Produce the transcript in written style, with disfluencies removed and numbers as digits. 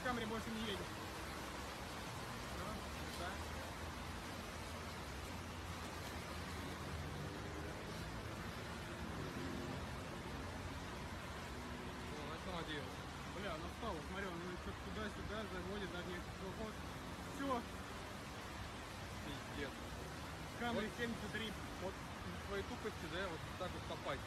w kamerę, bo się nie jedzie. No, tak. Ну, это молодец. Бля, она встала, смотри, он что-то туда-сюда заводит, одни вот. Все. Пиздец. Камри 73. Вот в твоей тупости, да, вот так вот попасть.